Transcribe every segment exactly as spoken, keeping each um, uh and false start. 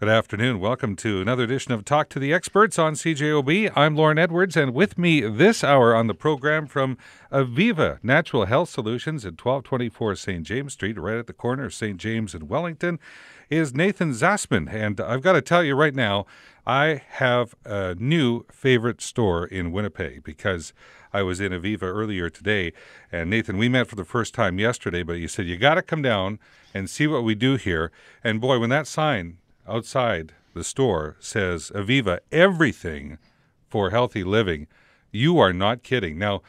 Good afternoon. Welcome to another edition of Talk to the Experts on C J O B. I'm Lorne Edwards, and with me this hour on the program from Aviva Natural Health Solutions at twelve twenty-four Saint James Street, right at the corner of Saint James and Wellington, is Nathan Zassman. And I've got to tell you right now, I have a new favorite store in Winnipeg because I was in Aviva earlier today. And Nathan, we met for the first time yesterday, but you said, you got to come down and see what we do here. And boy, when that sign outside the store says Aviva, everything for healthy living, you are not kidding. Now,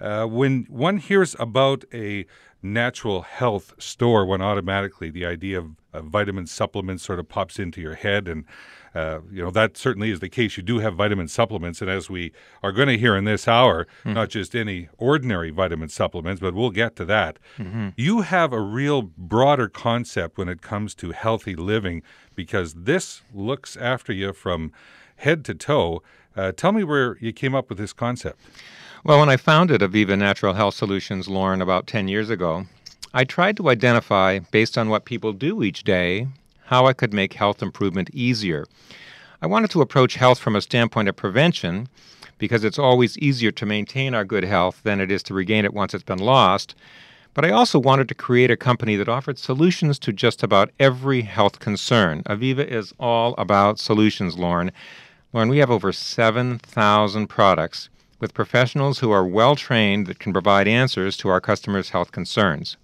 uh, when one hears about a natural health store, one automatically, the idea of, of vitamin supplements sort of pops into your head. And, uh, you know, that certainly is the case. You do have vitamin supplements. And as we are going to hear in this hour, mm-hmm. not just any ordinary vitamin supplements, but we'll get to that. Mm-hmm. You have a real broader concept when it comes to healthy living, because this looks after you from head to toe. Uh, tell me where you came up with this concept. Well, when I founded Aviva Natural Health Solutions, Lauren, about ten years ago, I tried to identify, based on what people do each day, how I could make health improvement easier. I wanted to approach health from a standpoint of prevention, because it's always easier to maintain our good health than it is to regain it once it's been lost. But I also wanted to create a company that offered solutions to just about every health concern. Aviva is all about solutions, Lauren. Lauren, we have over seven thousand products with professionals who are well-trained that can provide answers to our customers' health concerns.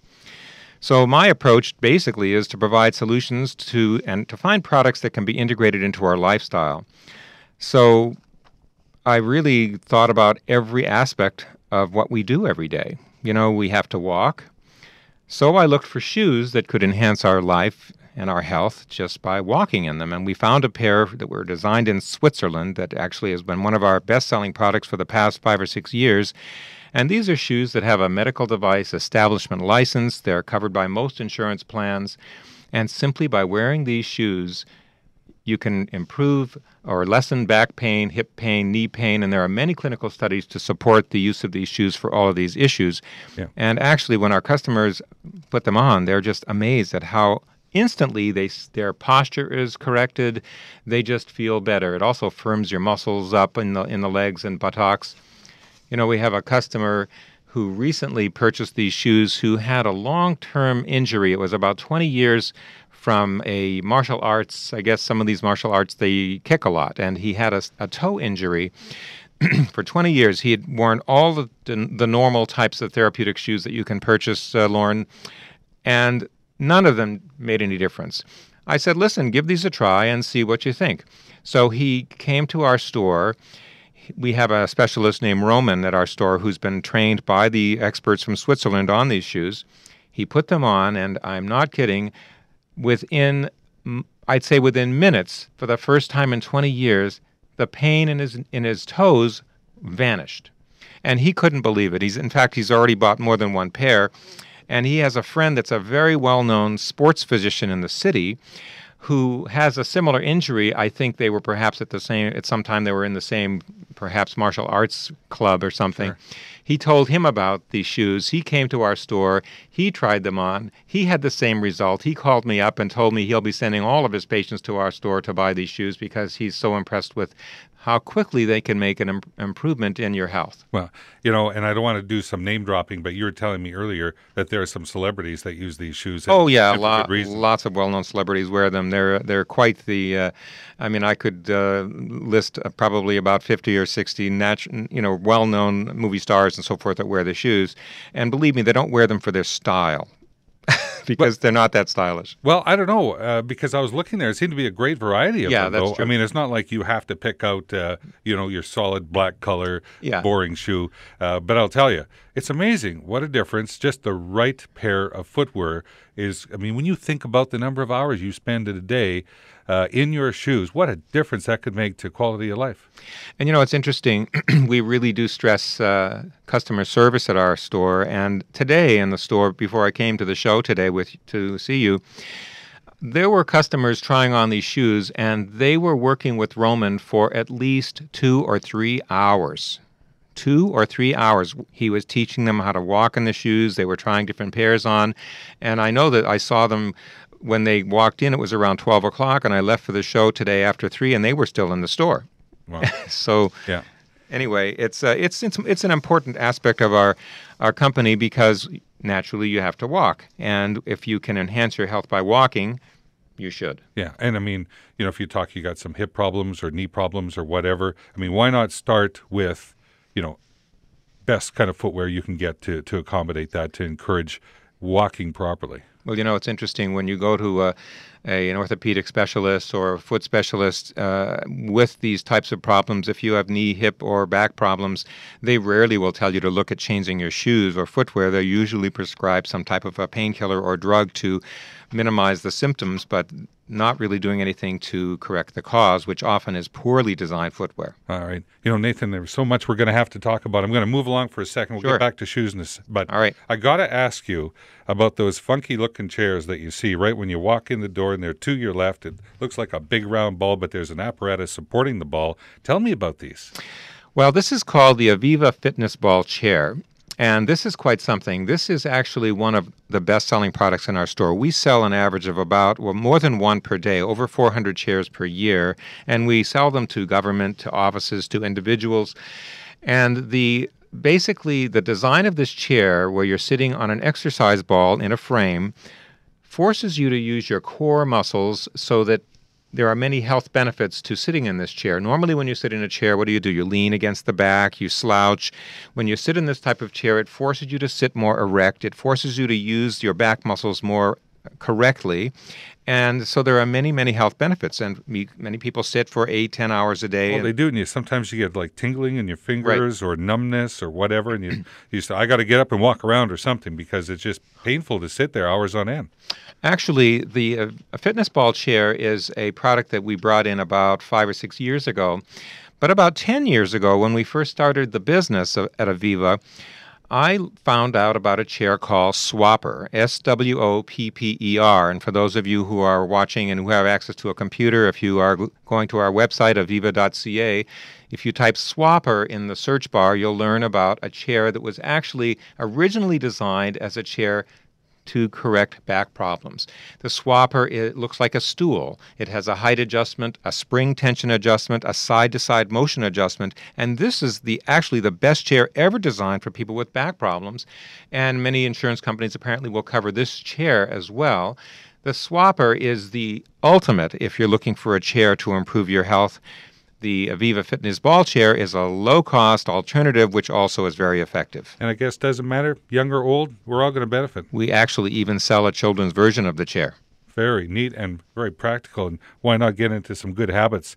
So my approach basically is to provide solutions to and to find products that can be integrated into our lifestyle. So I really thought about every aspect of what we do every day. You know, we have to walk. So I looked for shoes that could enhance our life and our health just by walking in them. And we found a pair that were designed in Switzerland that actually has been one of our best-selling products for the past five or six years. And these are shoes that have a medical device establishment license. They're covered by most insurance plans. And simply by wearing these shoes, you can improve or lessen back pain, hip pain, knee pain, and there are many clinical studies to support the use of these shoes for all of these issues. Yeah. And actually, when our customers put them on, they're just amazed at how instantly they, their posture is corrected. They just feel better. It also firms your muscles up in the, in the legs and buttocks. You know, we have a customer who recently purchased these shoes who had a long-term injury. It was about twenty years from a martial arts. I guess some of these martial arts, they kick a lot. And he had a, a toe injury. For twenty years, he had worn all the, the normal types of therapeutic shoes that you can purchase, uh, Lauren, and none of them made any difference. I said, listen, give these a try and see what you think. So he came to our store. We have a specialist named Roman at our store who's been trained by the experts from Switzerland on these shoes. He put them on, and I'm not kidding, within, I'd say within minutes, for the first time in twenty years, the pain in his in his toes vanished. And he couldn't believe it. He's in fact, he's already bought more than one pair. And he has a friend that's a very well-known sports physician in the city who has a similar injury. I think they were perhaps at the same, at some time they were in the same, perhaps martial arts club or something. Sure. He told him about these shoes. He came to our store. He tried them on. He had the same result. He called me up and told me he'll be sending all of his patients to our store to buy these shoes because he's so impressed with how quickly they can make an im- improvement in your health. Well, you know, and I don't want to do some name dropping, but you were telling me earlier that there are some celebrities that use these shoes. Oh yeah, lo- lots of well-known celebrities wear them. They're they're quite the. Uh, I mean, I could uh, list uh, probably about fifty or sixty, natu- you know, well-known movie stars and so forth that wear the shoes. And believe me, they don't wear them for their style. Because but, they're not that stylish. Well, I don't know, uh, because I was looking there. It seemed to be a great variety of yeah, them, that's though. True. I mean, it's not like you have to pick out, uh, you know, your solid black color, yeah. boring shoe. Uh, but I'll tell you, it's amazing what a difference just the right pair of footwear is. I mean, when you think about the number of hours you spend in a day uh, in your shoes, what a difference that could make to quality of life. And, you know, it's interesting. We really do stress uh, customer service at our store. And today in the store, before I came to the show today with to see you, there were customers trying on these shoes, and they were working with Roman for at least two or three hours. Two or three hours. He was teaching them how to walk in the shoes. They were trying different pairs on. And I know that I saw them when they walked in, it was around twelve o'clock, and I left for the show today after three, and they were still in the store. Wow. So yeah. Anyway, it's, uh, it's it's it's an important aspect of our, our company, because naturally you have to walk. And if you can enhance your health by walking, you should. Yeah. And I mean, you know, if you talk, you got some hip problems or knee problems or whatever, I mean, why not start with, you know, best kind of footwear you can get to, to accommodate that, to encourage walking properly? Well, you know, it's interesting when you go to a, a, an orthopedic specialist or a foot specialist uh, with these types of problems. If you have knee, hip, or back problems, they rarely will tell you to look at changing your shoes or footwear. They usually prescribe some type of a painkiller or drug to minimize the symptoms, but not really doing anything to correct the cause, which often is poorly designed footwear. All right. You know, Nathan, there's so much we're going to have to talk about. I'm going to move along for a second. We'll sure. get back to shoes in this. But all right. I got to ask you about those funky-looking chairs that you see right when you walk in the door, and they're to your left. It looks like a big round ball, but there's an apparatus supporting the ball. Tell me about these. Well, this is called the Aviva Fitness Ball Chair. And this is quite something. This is actually one of the best-selling products in our store. We sell an average of about, well, more than one per day, over four hundred chairs per year. And we sell them to government, to offices, to individuals. And the basically, the design of this chair, where you're sitting on an exercise ball in a frame, forces you to use your core muscles, so that there are many health benefits to sitting in this chair. Normally when you sit in a chair, what do you do? You lean against the back, you slouch. When you sit in this type of chair, it forces you to sit more erect. It forces you to use your back muscles more correctly. And so there are many, many health benefits. And me, many people sit for eight, ten hours a day. Well, they do. And you, sometimes you get like tingling in your fingers, right, or numbness or whatever. And you, you say, I got to get up and walk around or something, because it's just painful to sit there hours on end. Actually, the uh, fitness ball chair is a product that we brought in about five or six years ago. But about ten years ago, when we first started the business of, at Aviva, I found out about a chair called Swopper, S W O P P E R. And for those of you who are watching and who have access to a computer, if you are going to our website, aviva dot c a, if you type Swopper in the search bar, you'll learn about a chair that was actually originally designed as a chair to correct back problems. The Swopper, it looks like a stool. It has a height adjustment, a spring tension adjustment, a side-to-side motion adjustment, and this is the actually the best chair ever designed for people with back problems, and many insurance companies apparently will cover this chair as well. The Swopper is the ultimate if you're looking for a chair to improve your health. The Aviva Fitness Ball Chair is a low-cost alternative, which also is very effective. And I guess it doesn't matter, young or old, we're all going to benefit. We actually even sell a children's version of the chair. Very neat and very practical, and why not get into some good habits?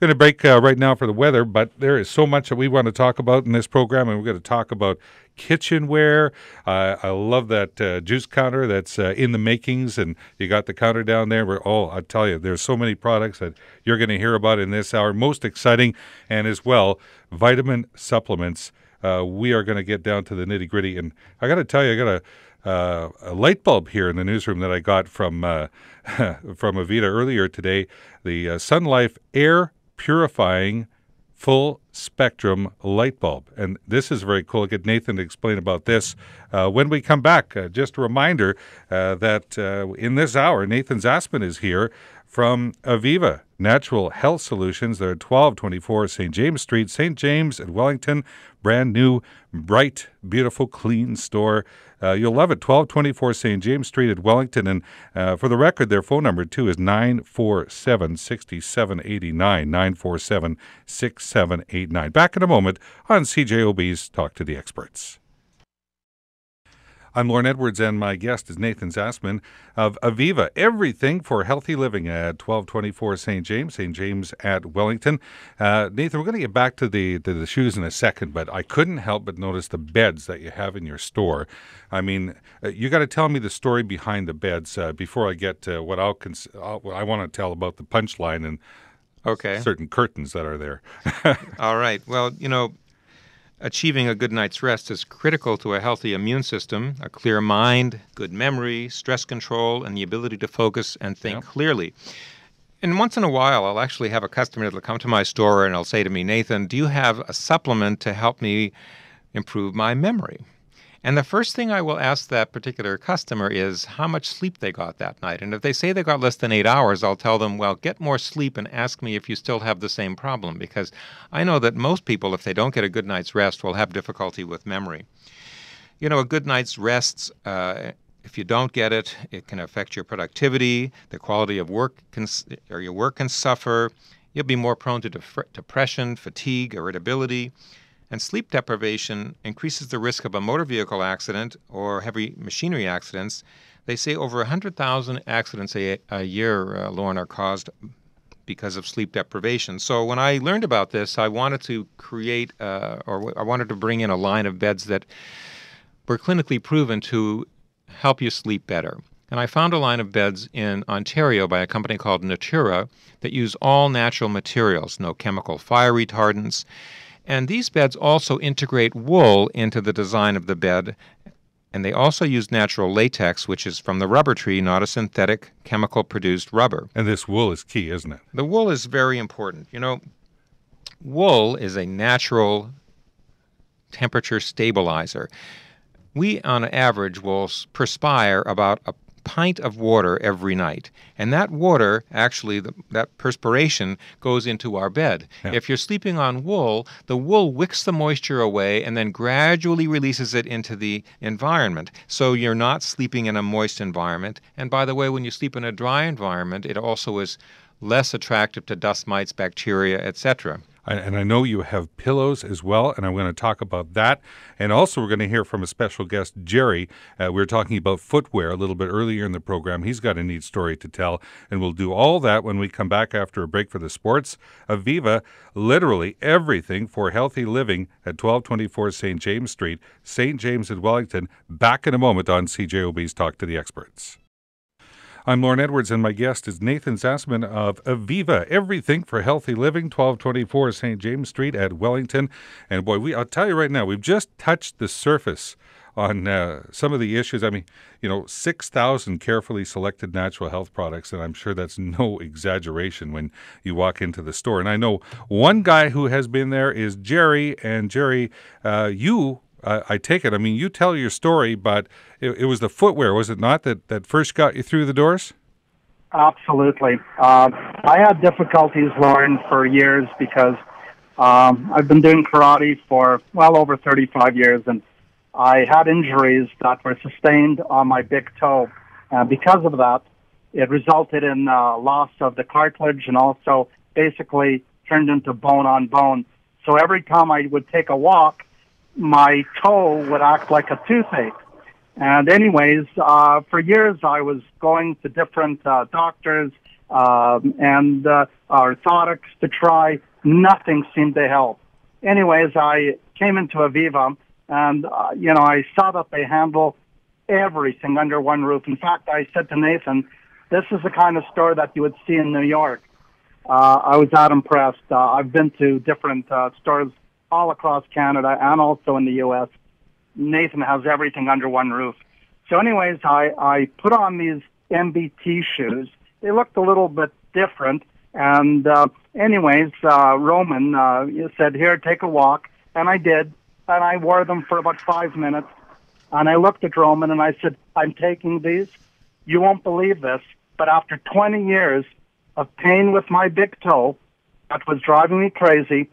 We're going to break uh, right now for the weather, but there is so much that we want to talk about in this program, and we're going to talk about kitchenware. Uh, I love that uh, juice counter that's uh, in the makings, and you got the counter down there where, oh, I'll tell you, there's so many products that you're going to hear about in this hour. Most exciting, and as well, vitamin supplements. Uh, we are going to get down to the nitty-gritty, and I got to tell you, I got a, uh, a light bulb here in the newsroom that I got from, uh, from Avita earlier today, the uh, SunLife Air Purifying Full Spectrum Light Bulb. And this is very cool. I'll get Nathan to explain about this uh, when we come back. Uh, just a reminder uh, that uh, in this hour, Nathan Zassman is here from Aviva Natural Health Solutions. They're at twelve twenty-four Saint James Street, Saint James at Wellington. Brand new, bright, beautiful, clean store. Uh, you'll love it. twelve twenty-four Saint James Street at Wellington. And uh, for the record, their phone number, too, is nine four seven, six seven eight nine, nine four seven, six seven eight nine. Back in a moment on C J O B's Talk to the Experts. I'm Lorne Edwards, and my guest is Nathan Zassman of Aviva, everything for healthy living at twelve twenty-four Saint James, Saint James at Wellington. Uh, Nathan, we're going to get back to the, to the shoes in a second, but I couldn't help but notice the beds that you have in your store. I mean, you got to tell me the story behind the beds uh, before I get to what I'll cons- I'll, I want to tell about the punchline and okay. certain curtains that are there. All right. Well, you know, achieving a good night's rest is critical to a healthy immune system, a clear mind, good memory, stress control, and the ability to focus and think yep. clearly. And once in a while, I'll actually have a customer that'll come to my store and I'll say to me, Nathan, do you have a supplement to help me improve my memory? And the first thing I will ask that particular customer is how much sleep they got that night. And if they say they got less than eight hours, I'll tell them, well, get more sleep and ask me if you still have the same problem, because I know that most people, if they don't get a good night's rest, will have difficulty with memory. You know, a good night's rest, uh, if you don't get it, it can affect your productivity, the quality of work, can, or your work can suffer. You'll be more prone to depression, fatigue, irritability. And sleep deprivation increases the risk of a motor vehicle accident or heavy machinery accidents. They say over one hundred thousand accidents a, a year, uh, Lorne, are caused because of sleep deprivation. So when I learned about this, I wanted to create, uh, or w I wanted to bring in a line of beds that were clinically proven to help you sleep better. And I found a line of beds in Ontario by a company called Natura that use all natural materials, no chemical fire retardants. And these beds also integrate wool into the design of the bed, and they also use natural latex, which is from the rubber tree, not a synthetic chemical-produced rubber. And this wool is key, isn't it? The wool is very important. You know, wool is a natural temperature stabilizer. We, on average, will perspire about a pint of water every night. And that water, actually, the, that perspiration goes into our bed. Yeah. If you're sleeping on wool, the wool wicks the moisture away and then gradually releases it into the environment. So you're not sleeping in a moist environment. And by the way, when you sleep in a dry environment, it also is less attractive to dust mites, bacteria, et cetera. And I know you have pillows as well, and I'm going to talk about that. And also we're going to hear from a special guest, Jerry. Uh, we were talking about footwear a little bit earlier in the program. He's got a neat story to tell, and we'll do all that when we come back after a break for the sports. Aviva, literally everything for healthy living at twelve twenty-four Saint James Street, Saint James in Wellington. Back in a moment on C J O B's Talk to the Experts. I'm Lorne Edwards, and my guest is Nathan Zassman of Aviva, everything for healthy living, twelve twenty-four Saint James Street at Wellington. And boy, we I'll tell you right now, we've just touched the surface on uh, some of the issues. I mean, you know, six thousand carefully selected natural health products, and I'm sure that's no exaggeration when you walk into the store. And I know one guy who has been there is Jerry, and Jerry, uh, you... Uh, I take it. I mean, you tell your story, but it, it was the footwear, was it not, that, that first got you through the doors? Absolutely. Uh, I had difficulties, Lorne, for years because um, I've been doing karate for well over thirty-five years, and I had injuries that were sustained on my big toe. Uh, because of that, it resulted in uh, loss of the cartilage and also basically turned into bone on bone. So every time I would take a walk, my toe would act like a toothache. And anyways, uh, for years I was going to different uh, doctors um, and uh, orthotics to try. Nothing seemed to help. Anyways, I came into Aviva, and, uh, you know, I saw that they handle everything under one roof. In fact, I said to Nathan, this is the kind of store that you would see in New York. Uh, I was that impressed. Uh, I've been to different uh, stores all across Canada and also in the U S Nathan has everything under one roof. So anyways, I, I put on these M B T shoes. They looked a little bit different. And uh, anyways, uh, Roman uh, said, here, take a walk. And I did. And I wore them for about five minutes. And I looked at Roman and I said, I'm taking these. You won't believe this, but after twenty years of pain with my big toe that was driving me crazy,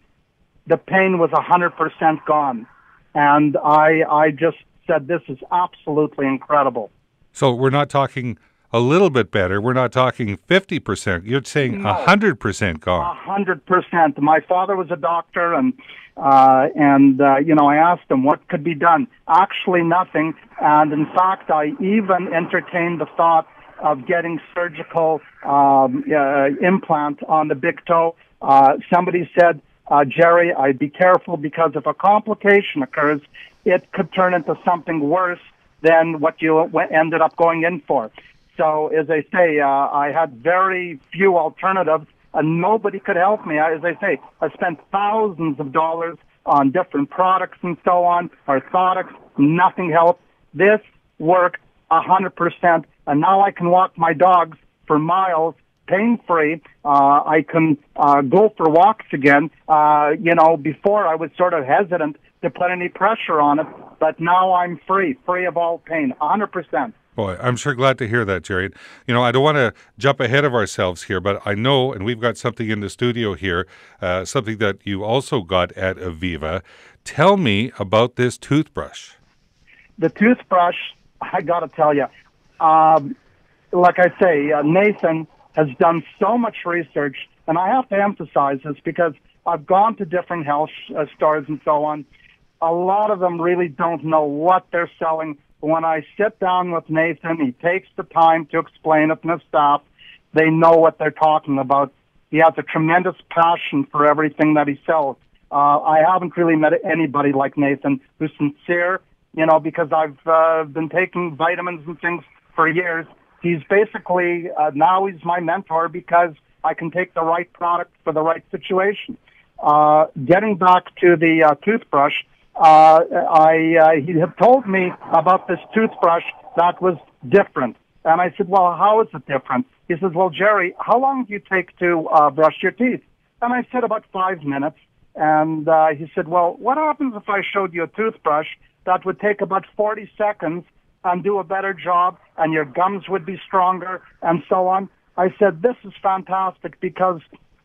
the pain was one hundred percent gone. And I, I just said, this is absolutely incredible. So we're not talking a little bit better. We're not talking fifty percent. You're saying no, one hundred percent gone. one hundred percent. My father was a doctor, and, uh, and uh, you know, I asked him what could be done. Actually nothing. And, in fact, I even entertained the thought of getting surgical um, uh, implant on the big toe. Uh, somebody said, Uh, Jerry, I'd be careful because if a complication occurs, it could turn into something worse than what you ended up going in for. So, as I say, uh, I had very few alternatives, and nobody could help me. As I say, I spent thousands of dollars on different products and so on, orthotics, nothing helped. This worked one hundred percent, and now I can walk my dogs for miles pain-free. Uh, I can uh, go for walks again. Uh, you know, before I was sort of hesitant to put any pressure on it, but now I'm free, free of all pain, one hundred percent. Boy, I'm sure glad to hear that, Jerry. You know, I don't want to jump ahead of ourselves here, but I know, and we've got something in the studio here, uh, something that you also got at Aviva. Tell me about this toothbrush. The toothbrush, I got to tell you, um, like I say, uh, Nathan has done so much research, and I have to emphasize this because I've gone to different health uh, stores and so on. A lot of them really don't know what they're selling. When I sit down with Nathan, he takes the time to explain it to the staff. They know what they're talking about. He has a tremendous passion for everything that he sells. Uh, I haven't really met anybody like Nathan who's sincere, you know, because I've uh, been taking vitamins and things for years. He's basically, uh, now he's my mentor because I can take the right product for the right situation. Uh, getting back to the uh, toothbrush, Uh, I, uh, he had told me about this toothbrush that was different. And I said, well, how is it different? He says, well, Jerry, how long do you take to uh, brush your teeth? And I said, about five minutes. And uh, he said, well, what happens if I showed you a toothbrush that would take about forty seconds and do a better job and your gums would be stronger and so on? I said, this is fantastic because,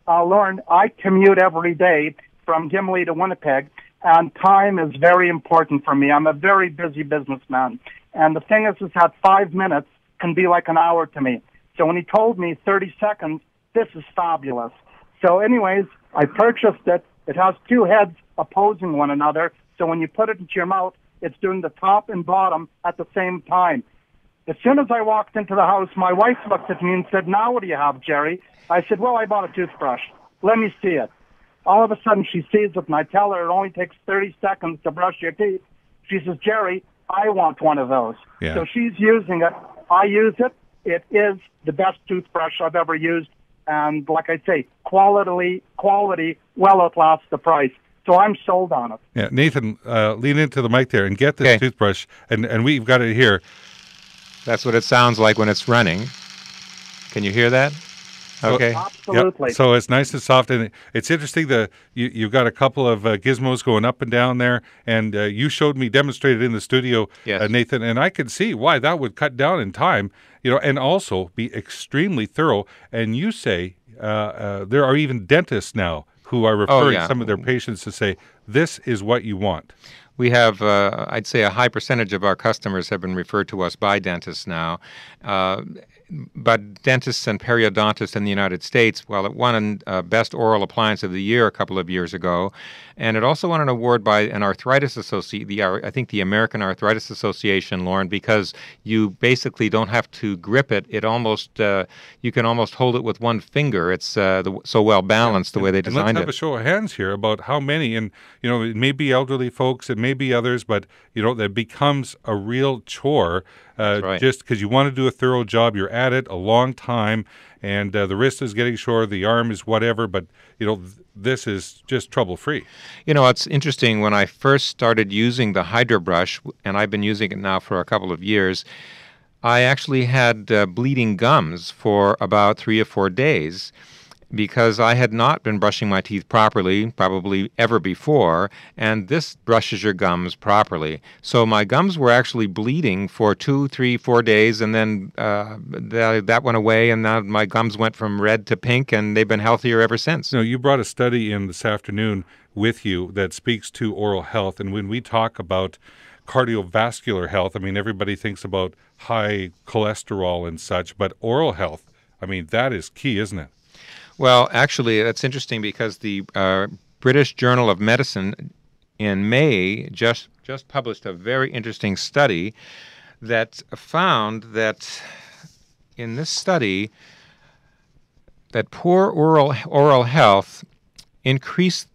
uh, Lorne, I commute every day from Gimli to Winnipeg. And time is very important for me. I'm a very busy businessman. And the thing is, is that five minutes can be like an hour to me. So when he told me thirty seconds, this is fabulous. So anyways, I purchased it. It has two heads opposing one another. So when you put it into your mouth, it's doing the top and bottom at the same time. As soon as I walked into the house, my wife looked at me and said, now what do you have, Jerry? I said, well, I bought a toothbrush. Let me see it. All of a sudden, she sees it, and I tell her it only takes thirty seconds to brush your teeth. She says, Jerry, I want one of those. Yeah. So she's using it. I use it. It is the best toothbrush I've ever used. And like I say, quality, quality well outlasts the price. So I'm sold on it. Yeah, Nathan, uh, lean into the mic there and get this okay. toothbrush. And, and we've got it here. That's what it sounds like when it's running. Can you hear that? Okay. Absolutely. Yep. So it's nice and soft, and it's interesting that you, you've got a couple of uh, gizmos going up and down there, and uh, you showed me, demonstrated in the studio, yes. uh, Nathan, and I could see why that would cut down in time, you know, and also be extremely thorough. And you say uh, uh, there are even dentists now who are referring oh, yeah. some of their patients to say, this is what you want. We have, uh, I'd say, a high percentage of our customers have been referred to us by dentists now. Uh, But dentists and periodontists in the United States, well, it won uh, Best Oral Appliance of the Year a couple of years ago, and it also won an award by an arthritis associate, the, I think the American Arthritis Association, Lauren, because you basically don't have to grip it. It almost, uh, you can almost hold it with one finger. It's uh, the, so well balanced yeah. the way they designed it. And let's have it. a show of hands here about how many, and you know, it may be elderly folks, it may be others, but you know, that becomes a real chore. Uh, right. Just because you want to do a thorough job, you're at it a long time, and uh, the wrist is getting sore, the arm is whatever, but you know, th this is just trouble-free. You know, it's interesting, when I first started using the HydroBrush, and I've been using it now for a couple of years, I actually had uh, bleeding gums for about three or four days, because I had not been brushing my teeth properly, probably ever before, and this brushes your gums properly. So my gums were actually bleeding for two, three, four days, and then uh, th that went away, and now my gums went from red to pink, and they've been healthier ever since. You know, you brought a study in this afternoon with you that speaks to oral health, and when we talk about cardiovascular health, I mean, everybody thinks about high cholesterol and such, but oral health, I mean, that is key, isn't it? Well, actually, that's interesting because the uh, British Journal of Medicine in May just just published a very interesting study that found that in this study that poor oral oral health increased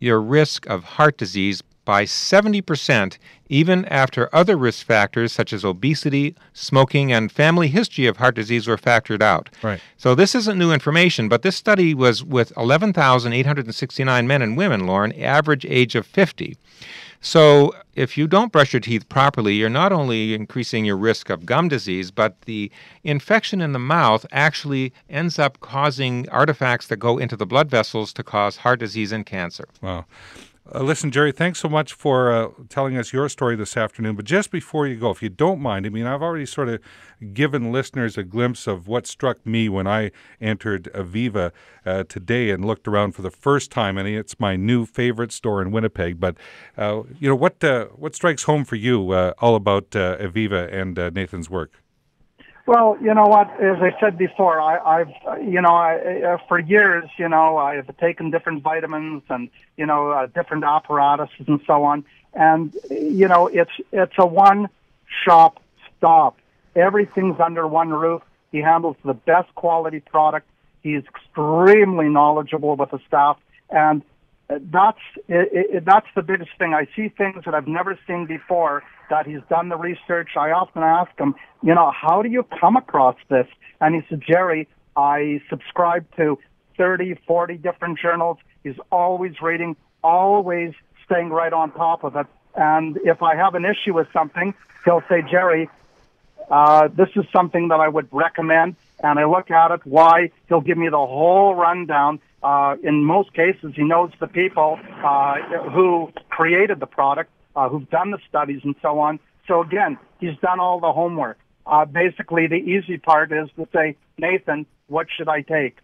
your risk of heart disease by seventy percent, even after other risk factors such as obesity, smoking, and family history of heart disease were factored out. Right. So this isn't new information, but this study was with eleven thousand eight hundred sixty-nine men and women, Lauren, average age of fifty. So if you don't brush your teeth properly, you're not only increasing your risk of gum disease, but the infection in the mouth actually ends up causing artifacts that go into the blood vessels to cause heart disease and cancer. Wow. Uh, listen, Jerry, thanks so much for uh, telling us your story this afternoon. But just before you go, if you don't mind, I mean, I've already sort of given listeners a glimpse of what struck me when I entered Aviva uh, today and looked around for the first time. And it's my new favorite store in Winnipeg. But, uh, you know, what uh, what strikes home for you uh, all about uh, Aviva and uh, Nathan's work? Well, you know what, as I said before, I, I've, you know, I, uh, for years, you know, I've taken different vitamins and, you know, uh, different apparatuses and so on. And, you know, it's, it's a one-shop stop. Everything's under one roof. He handles the best quality product. He's extremely knowledgeable with the staff. And that's, it, it, that's the biggest thing. I see things that I've never seen before. That he's done the research. I often ask him, you know, how do you come across this? And he said, Jerry, I subscribe to thirty, forty different journals. He's always reading, always staying right on top of it. And if I have an issue with something, he'll say, Jerry, uh, this is something that I would recommend. And I look at it, why? He'll give me the whole rundown. Uh, in most cases, he knows the people uh, who created the product. Uh, who've done the studies and so on. So again, he's done all the homework. Uh, basically, the easy part is to say, Nathan, what should I take?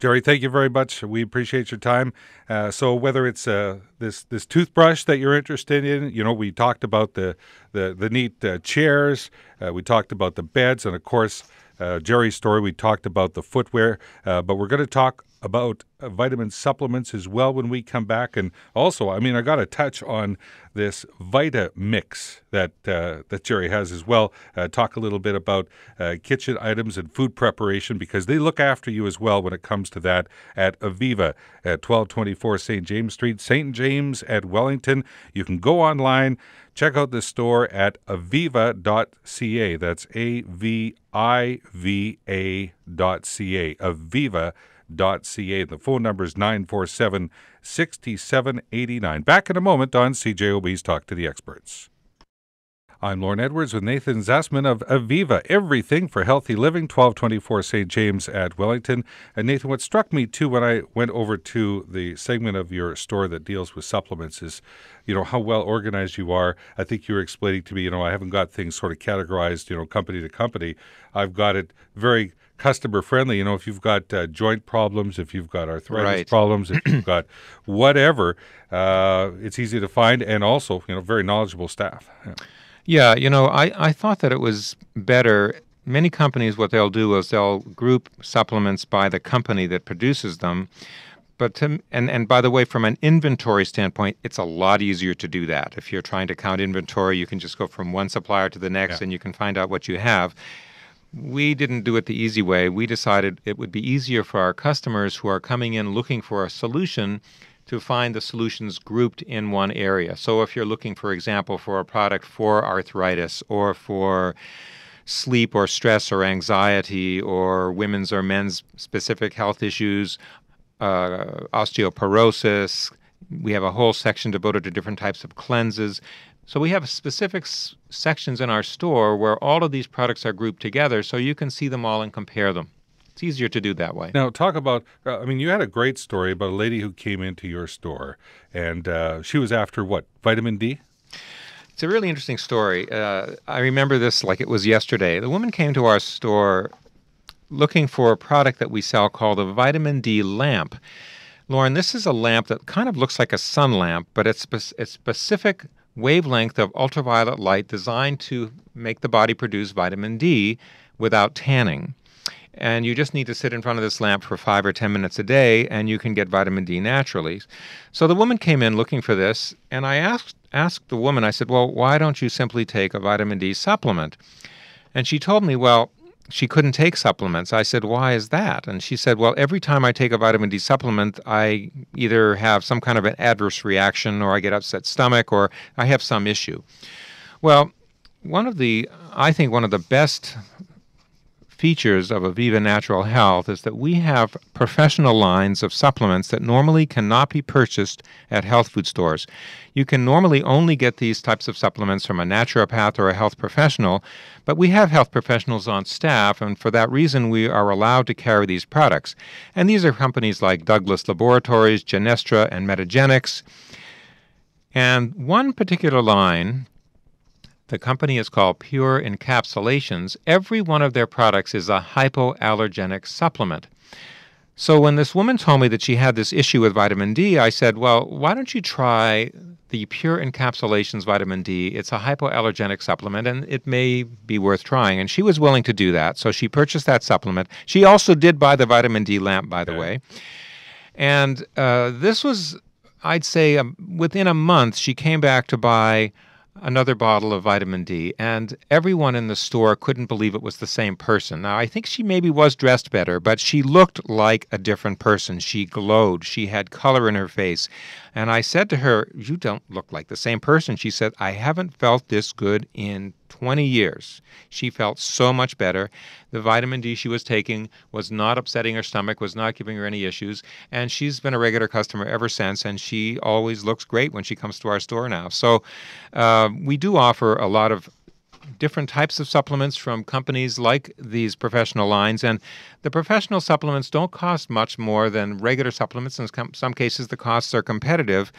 Jerry, thank you very much. We appreciate your time. Uh, so whether it's uh, this this toothbrush that you're interested in, you know, we talked about the the, the neat uh, chairs. Uh, we talked about the beds, and of course, uh, Jerry's story. We talked about the footwear, uh, but we're going to talk about uh, vitamin supplements as well when we come back. And also, I mean, I got to touch on this Vitamix that uh, that Jerry has as well. Uh, talk a little bit about uh, kitchen items and food preparation, because they look after you as well when it comes to that at Aviva at twelve twenty-four Saint James Street, Saint James at Wellington. You can go online, check out the store at aviva dot c a. That's A V I V A dot C A, Aviva. Dot .ca. The phone number is nine four seven, six seven eight nine. Back in a moment on C J O B's Talk to the Experts. I'm Lorne Edwards with Nathan Zassman of Aviva, everything for healthy living, twelve twenty-four Saint James at Wellington. And Nathan, what struck me too when I went over to the segment of your store that deals with supplements is, you know, how well organized you are. I think you were explaining to me, you know, I haven't got things sort of categorized, you know, company to company. I've got it very customer friendly. You know, if you've got uh, joint problems, if you've got arthritis right. problems, if you've got whatever, uh, it's easy to find, and also, you know, very knowledgeable staff. Yeah. Yeah, you know, I, I thought that it was better. Many companies, what they'll do is they'll group supplements by the company that produces them. But to, and, and by the way, from an inventory standpoint, it's a lot easier to do that. If you're trying to count inventory, you can just go from one supplier to the next, yeah. and you can find out what you have. We didn't do it the easy way. We decided it would be easier for our customers who are coming in looking for a solution to find the solutions grouped in one area. So if you're looking, for example, for a product for arthritis or for sleep or stress or anxiety or women's or men's specific health issues, uh, osteoporosis, we have a whole section devoted to different types of cleanses. So we have specific s- sections in our store where all of these products are grouped together so you can see them all and compare them. It's easier to do that way. Now, talk about, uh, I mean, you had a great story about a lady who came into your store, and uh, she was after what, vitamin D? It's a really interesting story. Uh, I remember this like it was yesterday. The woman came to our store looking for a product that we sell called a vitamin D lamp. Lauren, this is a lamp that kind of looks like a sun lamp, but it's spe- a specific wavelength of ultraviolet light designed to make the body produce vitamin D without tanning. And you just need to sit in front of this lamp for five or ten minutes a day, and you can get vitamin D naturally. So the woman came in looking for this, and I asked asked the woman, I said, well, why don't you simply take a vitamin D supplement? And she told me, well, she couldn't take supplements. I said, why is that? And she said, well, every time I take a vitamin D supplement, I either have some kind of an adverse reaction, or I get upset stomach, or I have some issue. Well, one of the, I think one of the best features of Aviva Natural Health is that we have professional lines of supplements that normally cannot be purchased at health food stores. You can normally only get these types of supplements from a naturopath or a health professional, but we have health professionals on staff, and for that reason, we are allowed to carry these products. And these are companies like Douglas Laboratories, Genestra, and Metagenics. And one particular line, the company is called Pure Encapsulations. Every one of their products is a hypoallergenic supplement. So when this woman told me that she had this issue with vitamin D, I said, well, why don't you try the Pure Encapsulations vitamin D? It's a hypoallergenic supplement, and it may be worth trying. And she was willing to do that, so she purchased that supplement. She also did buy the vitamin D lamp, by the okay. way. And uh, this was, I'd say, um, within a month, she came back to buy another bottle of vitamin D, and everyone in the store couldn't believe it was the same person. Now, I think she maybe was dressed better, but she looked like a different person. She glowed. She had color in her face. And I said to her, you don't look like the same person. She said, I haven't felt this good in twenty years. She felt so much better. The vitamin D she was taking was not upsetting her stomach, was not giving her any issues, and she's been a regular customer ever since, and she always looks great when she comes to our store now. So uh, we do offer a lot of different types of supplements from companies like these professional lines, and the professional supplements don't cost much more than regular supplements. In some cases, the costs are competitive.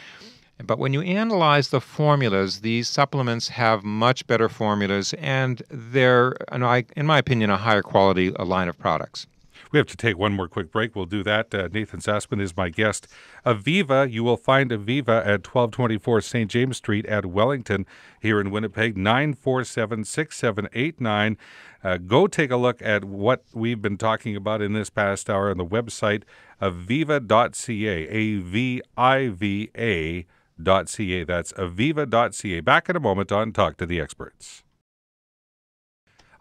But when you analyze the formulas, these supplements have much better formulas, and they're, in my opinion, a higher quality line of products. We have to take one more quick break. We'll do that. Uh, Nathan Zassman is my guest. Aviva, you will find Aviva at twelve twenty-four Saint James Street at Wellington here in Winnipeg, nine four seven, six seven eight nine. Uh, go take a look at what we've been talking about in this past hour on the website, aviva dot c a, A V I V A. Dot .ca. That's aviva dot c a. Back in a moment on Talk to the Experts.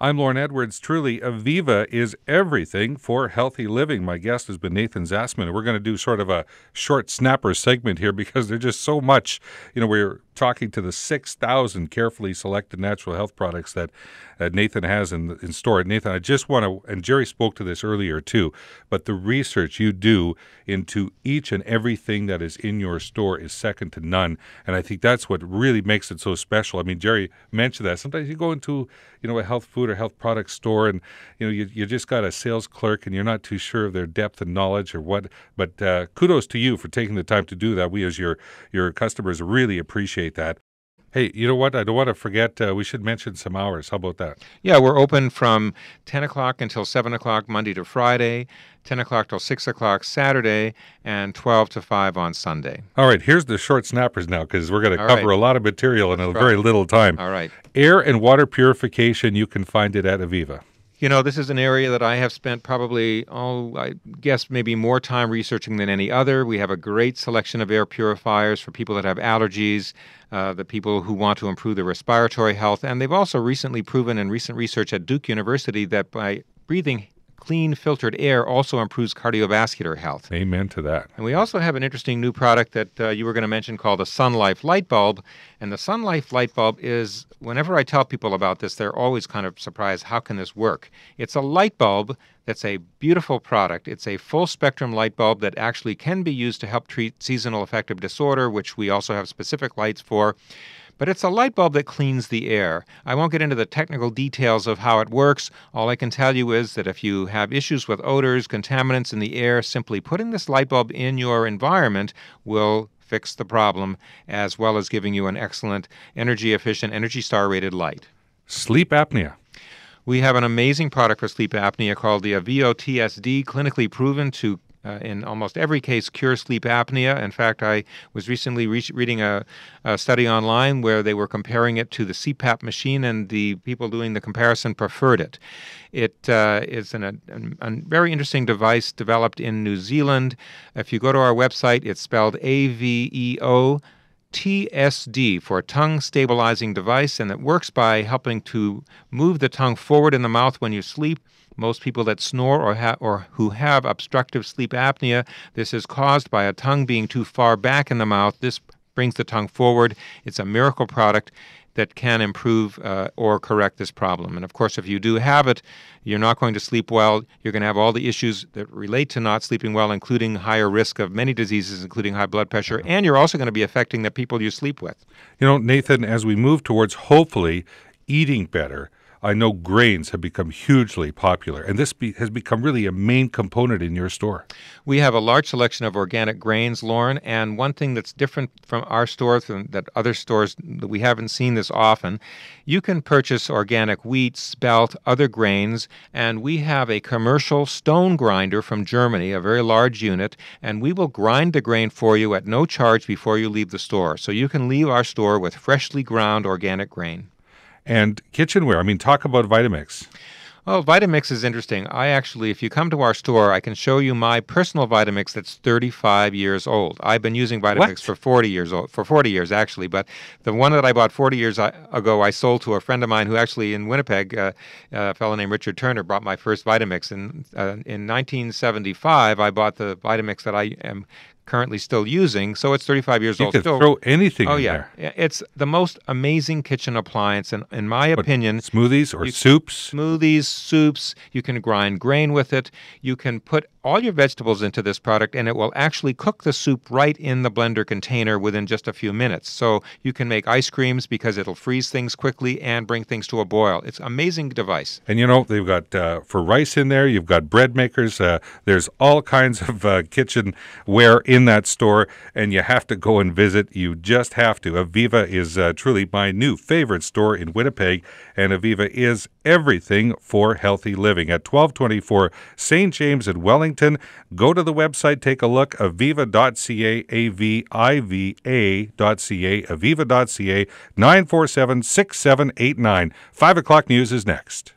I'm Lorne Edwards. Truly, Aviva is everything for healthy living. My guest has been Nathan Zassman. We're going to do sort of a short snapper segment here because there's just so much. You know, we're talking to the six thousand carefully selected natural health products that uh, Nathan has in, in store. Nathan, I just want to, and Jerry spoke to this earlier too, but the research you do into each and everything that is in your store is second to none. And I think that's what really makes it so special. I mean, Jerry mentioned that. Sometimes you go into, you know, a health food or health product store and, you know, you, you just got a sales clerk and you're not too sure of their depth and knowledge or what. But uh, kudos to you for taking the time to do that. We as your, your customers really appreciate that. Hey, you know what? I don't want to forget, uh, we should mention some hours. How about that? Yeah, we're open from ten o'clock until seven o'clock Monday to Friday, ten o'clock till six o'clock Saturday, and twelve to five on Sunday. All right, here's the short snappers now because we're going to cover right. a lot of material in a right. very little time. All right. Air and water purification, you can find it at Aviva. You know, this is an area that I have spent probably, oh, I guess maybe more time researching than any other. We have a great selection of air purifiers for people that have allergies, uh, the people who want to improve their respiratory health. And they've also recently proven in recent research at Duke University that by breathing clean, filtered air also improves cardiovascular health. Amen to that. And we also have an interesting new product that uh, you were going to mention called the SunLife light bulb. And the SunLife light bulb is, whenever I tell people about this, they're always kind of surprised, how can this work? It's a light bulb that's a beautiful product. It's a full-spectrum light bulb that actually can be used to help treat seasonal affective disorder, which we also have specific lights for. But it's a light bulb that cleans the air. I won't get into the technical details of how it works. All I can tell you is that if you have issues with odors, contaminants in the air, simply putting this light bulb in your environment will fix the problem, as well as giving you an excellent, energy-efficient, Energy Star-rated light. Sleep apnea. We have an amazing product for sleep apnea called the AveoTSD, clinically proven to Uh, in almost every case, cure sleep apnea. In fact, I was recently re reading a, a study online where they were comparing it to the C PAP machine, and the people doing the comparison preferred it. It uh, is an, a, a very interesting device developed in New Zealand. If you go to our website, it's spelled A V E O T S D for a tongue-stabilizing device, and it works by helping to move the tongue forward in the mouth when you sleep. Most people that snore or, ha or who have obstructive sleep apnea, this is caused by a tongue being too far back in the mouth. This brings the tongue forward. It's a miracle product that can improve uh, or correct this problem. And, of course, if you do have it, you're not going to sleep well. You're going to have all the issues that relate to not sleeping well, including higher risk of many diseases, including high blood pressure, and you're also going to be affecting the people you sleep with. You know, Nathan, as we move towards hopefully eating better, I know grains have become hugely popular, and this be, has become really a main component in your store. We have a large selection of organic grains, Lorne, and one thing that's different from our store than that other stores that we haven't seen this often, you can purchase organic wheat, spelt, other grains, and we have a commercial stone grinder from Germany, a very large unit, and we will grind the grain for you at no charge before you leave the store. So you can leave our store with freshly ground organic grain. And kitchenware. I mean, talk about Vitamix. Well, Vitamix is interesting. I actually, if you come to our store, I can show you my personal Vitamix that's thirty-five years old. I've been using Vitamix what? for forty years old, for forty years actually. But the one that I bought forty years ago, I sold to a friend of mine who actually in Winnipeg, uh, a fellow named Richard Turner, bought my first Vitamix. And uh, in nineteen seventy-five, I bought the Vitamix that I am currently still using, so it's thirty-five years you old. You can so, throw anything oh, in yeah. there. It's the most amazing kitchen appliance, and in my opinion... But smoothies or you, soups? Smoothies, soups. You can grind grain with it. You can put all your vegetables into this product, and it will actually cook the soup right in the blender container within just a few minutes. So you can make ice creams because it'll freeze things quickly and bring things to a boil. It's an amazing device. And you know, they've got uh, for rice in there, you've got bread makers, uh, there's all kinds of uh, kitchenware in that store, and you have to go and visit. You just have to. Aviva is uh, truly my new favorite store in Winnipeg, and Aviva is everything for healthy living. At twelve twenty-four Saint James in Wellington, go to the website, take a look, aviva dot c a, A V I V A dot c a, aviva dot c a, nine four seven, six seven eight nine. five o'clock news is next.